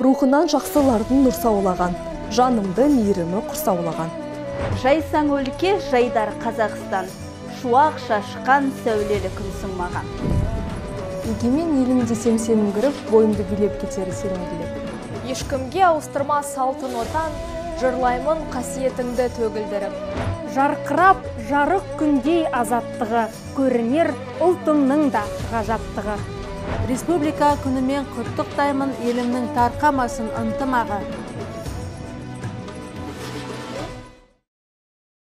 Рухынан жақсылардың нұрсаулаған, жанымды мейірімі құрсаулаған. Жайсаң өлке, жайдар Қазақстан, шуақ шашқан сәулелі күн сыңмаған. Егемен елім десем сенімгіріп, бойымды билеп кетері сермегілеп. Ешкімге ауыстырма салтын отан, жырлаймын қасиетіңді төгілдіріп. Жарқырап, жарық күндей азаттығы, көрінер ұлтымның да ғажаптығы. Республика күнімен құттықтаймын елімнің тарқамасын ынтымағы.